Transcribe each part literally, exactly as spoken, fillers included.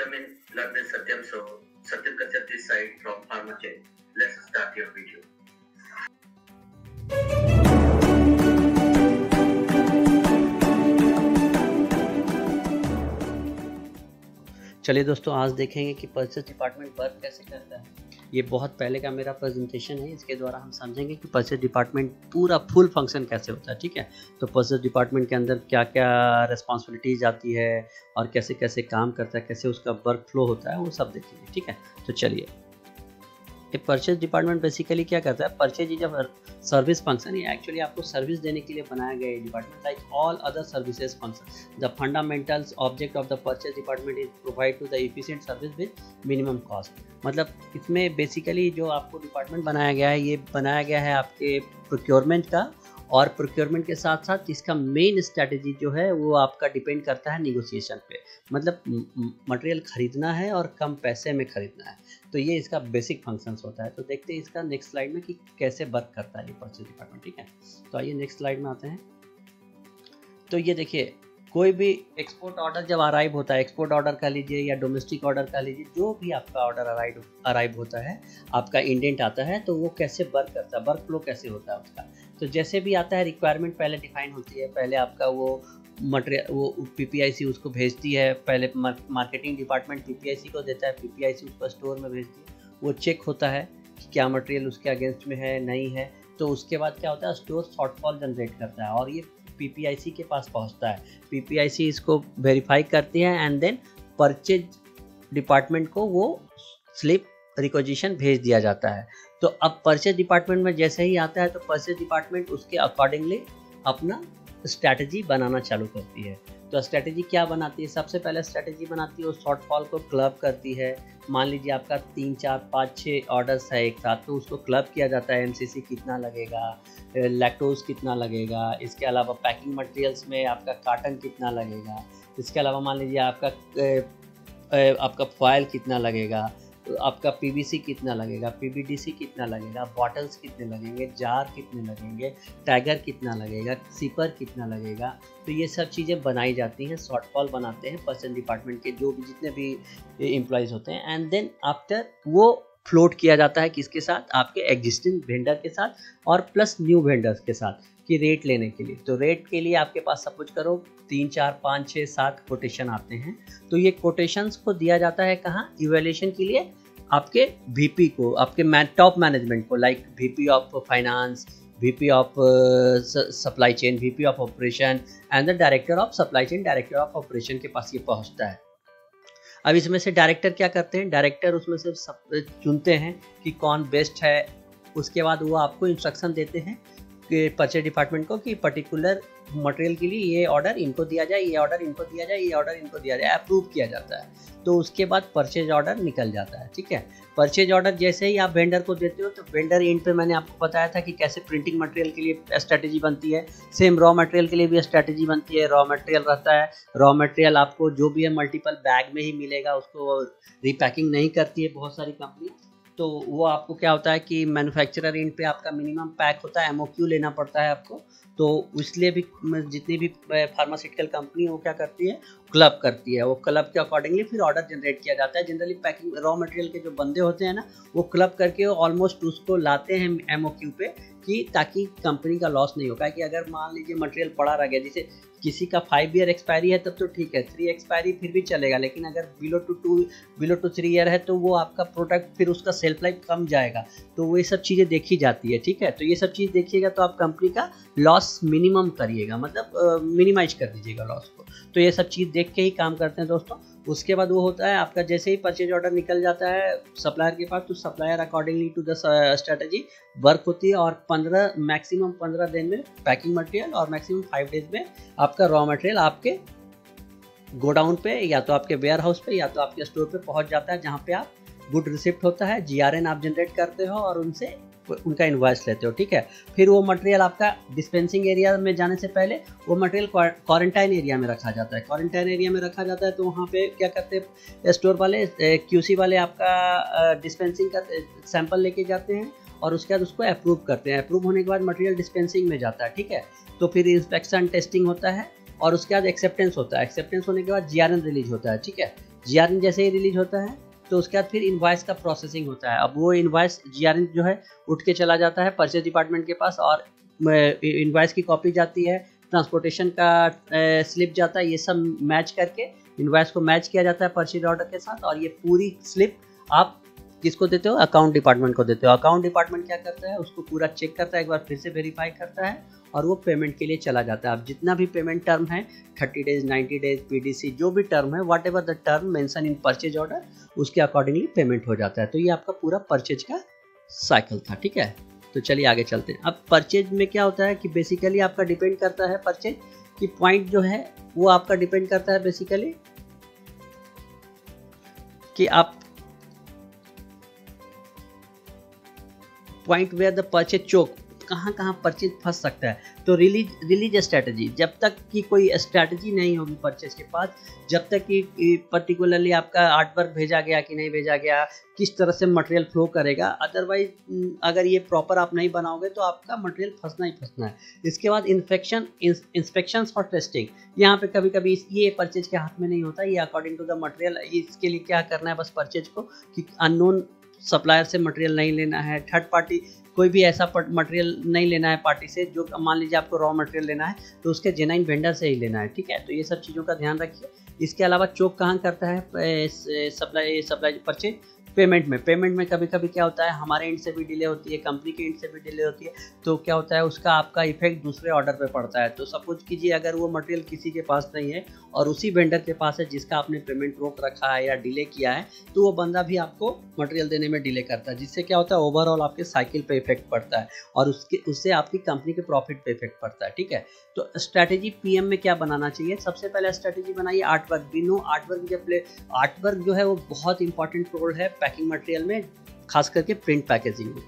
Welcome in London, Satyam. So, Satyam Kashyap this side from Pharmachase. Let's start your video. चलिए दोस्तों, आज देखेंगे कि परचेज डिपार्टमेंट वर्क कैसे करता है। ये बहुत पहले का मेरा प्रेजेंटेशन है, इसके द्वारा हम समझेंगे कि परचेज डिपार्टमेंट पूरा फुल फंक्शन कैसे होता है। ठीक है, तो परचेज डिपार्टमेंट के अंदर क्या क्या रिस्पॉन्सिबिलिटीज आती है और कैसे कैसे काम करता है, कैसे उसका वर्क फ्लो होता है, वो सब देखेंगे। ठीक है, तो चलिए, ये परचेज डिपार्टमेंट बेसिकली क्या करता है। Purchase is a service function, ये एक्चुअली आपको सर्विस देने के लिए बनाया गया है department. Like all other services function, the fundamentals object of the purchase department is provide to the efficient service with minimum cost. मतलब इसमें बेसिकली जो आपको डिपार्टमेंट बनाया गया है, ये बनाया गया है आपके प्रोक्योरमेंट का, और प्रोक्योरमेंट के साथ साथ इसका मेन स्ट्रैटेजी जो है वो आपका डिपेंड करता है निगोशिएशन पे। मतलब मटेरियल खरीदना है और कम पैसे में खरीदना है, तो ये इसका बेसिक फंक्शंस होता है। तो देखते हैं इसका नेक्स्ट स्लाइड में कि कैसे वर्क करता है ये परचेज डिपार्टमेंट। ठीक है, तो आइए नेक्स्ट स्लाइड में आते हैं। तो ये देखिए, कोई भी एक्सपोर्ट ऑर्डर जब अराइव होता है, एक्सपोर्ट ऑर्डर कह लीजिए या डोमेस्टिक ऑर्डर कह लीजिए, जो भी आपका ऑर्डर अराइव अराइव होता है, आपका इंडेंट आता है, तो वो कैसे वर्क करता है, वर्क फ्लो कैसे होता है उसका। तो जैसे भी आता है, रिक्वायरमेंट पहले डिफाइन होती है, पहले आपका वो मटेरियल वो पीपीआईसी उसको भेजती है, पहले मार्केटिंग डिपार्टमेंट पीपीआईसी को देता है, पीपीआईसी उसको स्टोर में भेजती है, वो चेक होता है कि क्या मटेरियल उसके अगेंस्ट में है नहीं है। तो उसके बाद क्या होता है, स्टोर शॉर्टफॉल जनरेट करता है और ये पीपीआईसी के पास पहुंचता है, पीपीआईसी इसको वेरीफाई करती है एंड देन परचेज डिपार्टमेंट को वो स्लिप रिक्वेजिशन भेज दिया जाता है। तो अब परचेज डिपार्टमेंट में जैसे ही आता है, तो परचेज डिपार्टमेंट उसके अकॉर्डिंगली अपना स्ट्रैटेजी बनाना चालू करती है। तो स्ट्रैटेजी क्या बनाती है, सबसे पहले स्ट्रैटेजी बनाती है वो शॉर्टफॉल को क्लब करती है। मान लीजिए आपका तीन चार पाँच छः ऑर्डर्स है एक साथ, तो उसको क्लब किया जाता है। एमसीसी कितना लगेगा, लैक्टोज कितना लगेगा, इसके अलावा पैकिंग मटेरियल्स में आपका कार्टन कितना लगेगा, इसके अलावा मान लीजिए आपका आपका फॉयल कितना लगेगा, आपका पीवीसी कितना लगेगा, पीबीडीसी कितना लगेगा, बॉटल्स कितने लगेंगे, जार कितने लगेंगे, टाइगर कितना लगेगा, सिपर कितना लगेगा। तो ये सब चीज़ें बनाई जाती हैं, शॉर्टफॉल बनाते हैं पर्चेज डिपार्टमेंट के जो भी जितने भी एम्प्लॉयज़ होते हैं, एंड देन आफ्टर वो फ्लोट किया जाता है किसके साथ, आपके एग्जिस्टिंग वेंडर के साथ और प्लस न्यू वेंडर्स के साथ, कि रेट लेने के लिए। तो रेट के लिए आपके पास सपोज करो तीन चार पाँच छः सात कोटेशन आते हैं, तो ये कोटेशंस को दिया जाता है कहाँ, इवैल्यूएशन के लिए आपके वीपी को, आपके टॉप मैनेजमेंट को, like VP of finance, VP of supply chain, VP of operation and the director of supply chain, director of operation के पास ये पहुंचता है। अब इसमें से डायरेक्टर क्या करते हैं, डायरेक्टर उसमें से सब चुनते हैं कि कौन बेस्ट है। उसके बाद वो आपको इंस्ट्रक्शन देते हैं परचेज डिपार्टमेंट को कि पर्टिकुलर मटेरियल के लिए ये ऑर्डर इनको दिया जाए, ये ऑर्डर इनको दिया जाए, ये ऑर्डर इनको दिया जाए, अप्रूव किया जाता है। तो उसके बाद परचेज ऑर्डर निकल जाता है। ठीक है, परचेज ऑर्डर जैसे ही आप वेंडर को देते हो, तो वेंडर एंड पे मैंने आपको बताया था कि कैसे प्रिंटिंग मटेरियल के लिए स्ट्रैटेजी बनती है, सेम रॉ मटेरियल के लिए भी स्ट्रैटेजी बनती है। रॉ मटेरियल रहता है, रॉ मटेरियल आपको जो भी है मल्टीपल बैग में ही मिलेगा, उसको रीपैकिंग नहीं करती है बहुत सारी कंपनियाँ। तो वो आपको क्या होता है कि मैन्युफैक्चरर एंड पे आपका मिनिमम पैक होता है, एमओक्यू लेना पड़ता है आपको। तो इसलिए भी जितनी भी फार्मास्यूटिकल कंपनी वो क्या करती है, क्लब करती है। वो क्लब के अकॉर्डिंगली फिर ऑर्डर जनरेट किया जाता है। जनरली पैकिंग रॉ मटेरियल के जो बंदे होते हैं ना, वो क्लब करके ऑलमोस्ट उसको लाते हैं एमओक्यू पे, कि ताकि कंपनी का लॉस नहीं होगा। कि अगर मान लीजिए मटेरियल पड़ा रह गया, जैसे किसी का फाइव ईयर एक्सपायरी है तब तो ठीक है, थ्री एक्सपायरी फिर भी चलेगा, लेकिन अगर below two two below two three year है तो वो आपका प्रोडक्ट फिर उसका सेल्फ लाइफ कम जाएगा। तो वो ये सब चीज़ें देखी जाती है। ठीक है, तो ये सब चीज़ देखिएगा तो आप कंपनी का लॉस मिनिमम करिएगा, मतलब मिनिमाइज कर दीजिएगा लॉस को। तो ये सब चीज़ देख के ही काम करते हैं दोस्तों। उसके बाद वो होता है आपका, जैसे ही परचेज ऑर्डर निकल जाता है सप्लायर के पास, तो supplier accordingly to the strategy work होती है, और पंद्रह मैक्सिमम पंद्रह दिन में पैकिंग मटेरियल और मैक्सिमम फाइव डेज में आपका रॉ मटेरियल आपके गोडाउन पे या तो आपके वेयर हाउस पे या तो आपके स्टोर पे पहुंच जाता है, जहाँ पे आप गुड रिसिप्ट होता है, जीआरएन आप जनरेट करते हो और उनसे उनका इन्वॉइस लेते हो। ठीक है, फिर वो मटेरियल आपका डिस्पेंसिंग एरिया में जाने से पहले वो मटेरियल क्वारंटाइन एरिया में रखा जाता है। क्वारंटाइन एरिया में रखा जाता है तो वहाँ पे क्या करते हैं, स्टोर वाले क्यूसी वाले आपका डिस्पेंसिंग का सैंपल लेके जाते हैं और उसके बाद उसको अप्रूव करते हैं। अप्रूव होने के बाद मटेरियल डिस्पेंसिंग में जाता है। ठीक है, तो फिर इंस्पेक्शन टेस्टिंग होता है और उसके बाद एक्सेप्टेंस होता है। एक्सेप्टेंस होने के बाद जीआरएन रिलीज होता है। ठीक है, जीआरएन जैसे ही रिलीज होता है तो उसके बाद फिर इनवॉइस का प्रोसेसिंग होता है। अब वो इनवॉइस जीआरएन जो है उठ के चला जाता है परचेज डिपार्टमेंट के पास, और इनवॉइस की कॉपी जाती है, ट्रांसपोर्टेशन का स्लिप जाता है, ये सब मैच करके इनवॉइस को मैच किया जाता है परचेज ऑर्डर के साथ, और ये पूरी स्लिप आप किसको देते हो, अकाउंट डिपार्टमेंट को देते हो। अकाउंट डिपार्टमेंट क्या करता है, उसको पूरा चेक करता है, एक बार फिर से वेरीफाई करता है और वो पेमेंट के लिए चला जाता है। अब जितना भी पेमेंट टर्म है thirty days, ninety days, PDC जो भी टर्म है, whatever the term mention in purchase order, उसके अकॉर्डिंगली पेमेंट हो जाता है। तो ये आपका पूरा परचेज का साइकिल था। ठीक है, तो चलिए आगे चलते हैं। अब परचेज में क्या होता है कि बेसिकली आपका डिपेंड करता है परचेज की पॉइंट जो है वो आपका डिपेंड करता है बेसिकली कि आप point where the purchase choke, कहाँ कहाँ परचेज फंस सकता है। तो रिलीज रिलीज स्ट्रैटेजी, जब तक कि कोई स्ट्रैटेजी नहीं होगी परचेज के पास, जब तक कि पर्टिकुलरली आपका आर्ट वर्क भेजा गया कि नहीं भेजा गया, किस तरह से मटेरियल फ्लो करेगा, अदरवाइज अगर ये प्रॉपर आप नहीं बनाओगे तो आपका मटेरियल फंसना ही फंसना है। इसके बाद इन्फेक्शन इंस्पेक्शन और टेस्टिंग, यहाँ पे कभी कभी ये परचेज के हाथ में नहीं होता, ये अकॉर्डिंग टू द मटेरियल। इसके लिए क्या करना है, बस परचेज को कि अननोन सप्लायर से मटेरियल नहीं लेना है, थर्ड पार्टी कोई भी ऐसा मटेरियल नहीं लेना है पार्टी से, जो मान लीजिए आपको रॉ मटेरियल लेना है तो उसके जेन्युइन वेंडर से ही लेना है। ठीक है, तो ये सब चीज़ों का ध्यान रखिए। इसके अलावा चोक कहाँ करता है सप्लाई सप्लाई परचेज पेमेंट में। पेमेंट में कभी कभी क्या होता है, हमारे एंड से भी डिले होती है, कंपनी के एंड से भी डिले होती है, तो क्या होता है उसका आपका इफेक्ट दूसरे ऑर्डर पे पड़ता है। तो सपोज कीजिए अगर वो मटेरियल किसी के पास नहीं है और उसी वेंडर के पास है जिसका आपने पेमेंट रोक रखा है या डिले किया है, तो वो बंदा भी आपको मटेरियल देने में डिले करता है, जिससे क्या होता है ओवरऑल आपके साइकिल पर इफेक्ट पड़ता है और उसके उससे आपकी कंपनी के प्रॉफिट पर इफेक्ट पड़ता है। ठीक है, तो स्ट्रैटेजी पीएम में क्या बनाना चाहिए, सबसे पहले स्ट्रैटेजी बनाइए आर्टवर्क, बिनो आर्टवर्क जब प्ले आर्टवर्क जो है वो बहुत इंपॉर्टेंट रोल है पैकिंग मटेरियल में, खास करके प्रिंट पैकेजिंग में।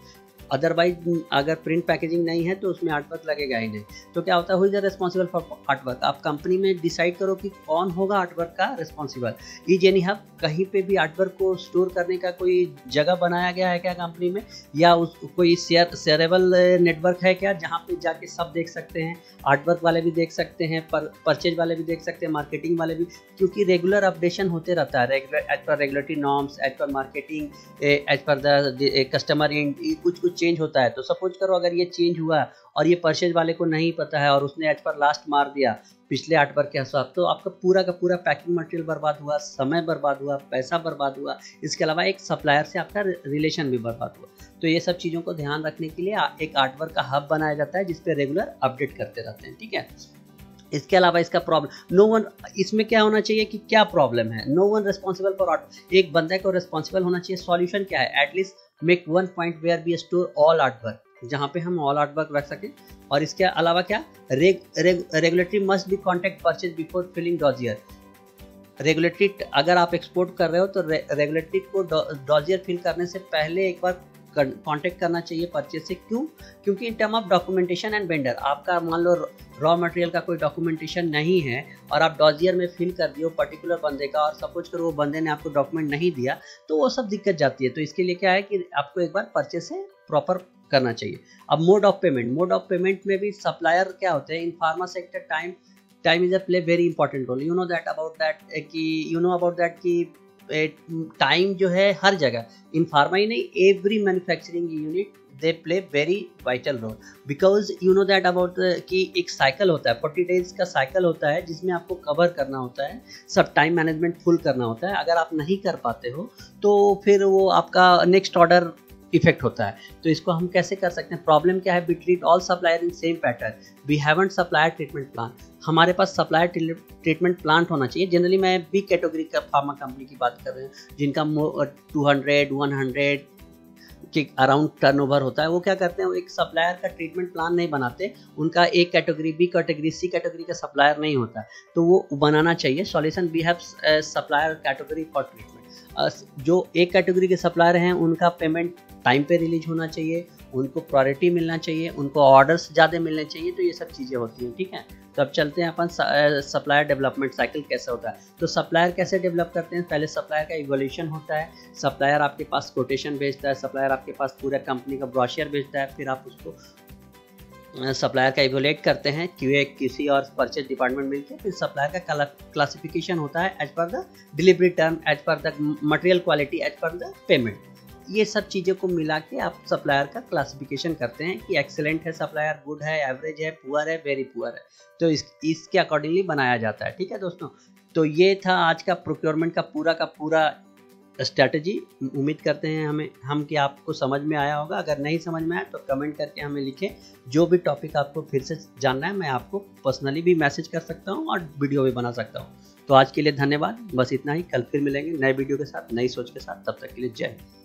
अदरवाइज अगर प्रिंट पैकेजिंग नहीं है तो उसमें आर्टवर्क लगेगा ही नहीं। तो क्या होता है, who is responsible for artwork, आप कंपनी में डिसाइड करो कि कौन होगा आर्टवर्क का रेस्पॉन्सिबल। इज एनी हब, कहीं पे भी आर्टवर्क को स्टोर करने का कोई जगह बनाया गया है क्या कंपनी में, या उस कोई शेयर शेयरेबल नेटवर्क है क्या जहाँ पे जाके सब देख सकते हैं, आर्टवर्क वाले भी देख सकते हैं, पर परचेज वाले भी देख सकते हैं, मार्केटिंग वाले भी, क्योंकि रेगुलर अपडेशन होते रहता है as per regulatory norms, as per marketing, as per the customer end, कुछ कुछ चेंज होता है। तो सपोज करो अगर ये चेंज हुआ और ये परचेज वाले को नहीं पता है और उसने एज पर लास्ट मार दिया पिछले आठ बार के हिसाब, तो आपका पूरा का पूरा पैकिंग मटेरियल बर्बाद हुआ, समय बर्बाद हुआ, पैसा बर्बाद हुआ, इसके अलावा एक सप्लायर से आपका रिलेशन भी बर्बाद हुआ। तो ये सब चीज़ों को ध्यान रखने के लिए एक आर्टवर्क का हब बनाया जाता है जिसपे रेगुलर अपडेट करते रहते हैं। ठीक है, इसके अलावा इसका प्रॉब्लम नो वन, इसमें क्या होना चाहिए कि क्या प्रॉब्लम है, no one responsible for art, एक बंदे को रेस्पॉन्सिबल होना चाहिए। सॉल्यूशन क्या है, at least make one point where we store all artwork, जहाँ पे हम ऑल आर्टवर्क रख सकें। और इसके अलावा क्या, regulatory must be contact purchase before filling dossier, regulatory अगर आप एक्सपोर्ट कर रहे हो तो रेगुलेटरी को डॉजियर फिल करने से पहले एक बार कॉन्टैक्ट करना चाहिए परचेज से। क्यों, क्योंकि in term of documentation and vendor, आपका मान लो रॉ मटेरियल का कोई डॉक्यूमेंटेशन नहीं है और आप डॉजियर में फिल कर दियो पर्टिकुलर बंदे का, और सपोज करो वो बंदे ने आपको डॉक्यूमेंट नहीं दिया, तो वो सब दिक्कत जाती है। तो इसके लिए क्या है कि आपको एक बार परचेज से प्रॉपर करना चाहिए। अब mode of payment, mode of payment में भी सप्लायर क्या होते हैं in pharma sector, time time is a play very important role, you know that about that कि यू नो अबाउट दैट कि टाइम जो है हर जगह इन फार्मा ही नहीं, every manufacturing unit they play very vital role, because you know that about कि एक साइकिल होता है, फोर्टी डेज का साइकिल होता है जिसमें आपको कवर करना होता है, सब टाइम मैनेजमेंट फुल करना होता है। अगर आप नहीं कर पाते हो तो फिर वो आपका नेक्स्ट ऑर्डर इफेक्ट होता है। तो इसको हम कैसे कर सकते हैं, प्रॉब्लम क्या है, we treat all supplier in same pattern, we haven't supplier treatment plan, हमारे पास सप्लायर ट्रीटमेंट प्लांट होना चाहिए। जनरली मैं बी कैटेगरी का फार्मा कंपनी की बात कर रहे हैं जिनका टू हंड्रेड वन हंड्रेड के अराउंड टर्नओवर होता है, वो क्या करते हैं, वो एक सप्लायर का ट्रीटमेंट प्लान नहीं बनाते, उनका एक category, B category, C category का सप्लायर नहीं होता, तो वो बनाना चाहिए solution. We have supplier category for treatment, जो एक कैटेगरी के सप्लायर हैं उनका पेमेंट टाइम पे रिलीज होना चाहिए, उनको प्रायोरिटी मिलना चाहिए, उनको ऑर्डर्स ज़्यादा मिलने चाहिए, तो ये सब चीज़ें होती हैं। ठीक है, तो अब चलते हैं अपन सप्लायर डेवलपमेंट साइकिल कैसे होता है। तो सप्लायर कैसे डेवलप करते हैं, पहले सप्लायर का इवोल्यूशन होता है, सप्लायर आपके पास कोटेशन भेजता है, सप्लायर आपके पास पूरा कंपनी का ब्रोशर भेजता है, फिर आप उसको सप्लायर का इवेल्युएट करते हैं क्यूए क्यूसी और परचेज डिपार्टमेंट मिलकर। फिर सप्लायर का क्लासिफिकेशन होता है as per the delivery term, as per the material quality, as per the payment. ये सब चीज़ों को मिला के आप सप्लायर का क्लासिफिकेशन करते हैं कि एक्सेलेंट है सप्लायर, गुड है, एवरेज है, पुअर है, वेरी पुअर है। तो इस इसके अकॉर्डिंगली बनाया जाता है। ठीक है दोस्तों, तो ये था आज का प्रोक्योरमेंट का पूरा का पूरा स्ट्रैटेजी। उम्मीद करते हैं हमें हम कि आपको समझ में आया होगा। अगर नहीं समझ में आया तो कमेंट करके हमें लिखें। जो भी टॉपिक आपको फिर से जानना है मैं आपको पर्सनली भी मैसेज कर सकता हूं और वीडियो भी बना सकता हूं। तो आज के लिए धन्यवाद, बस इतना ही। कल फिर मिलेंगे नए वीडियो के साथ, नई सोच के साथ। तब तक के लिए जय।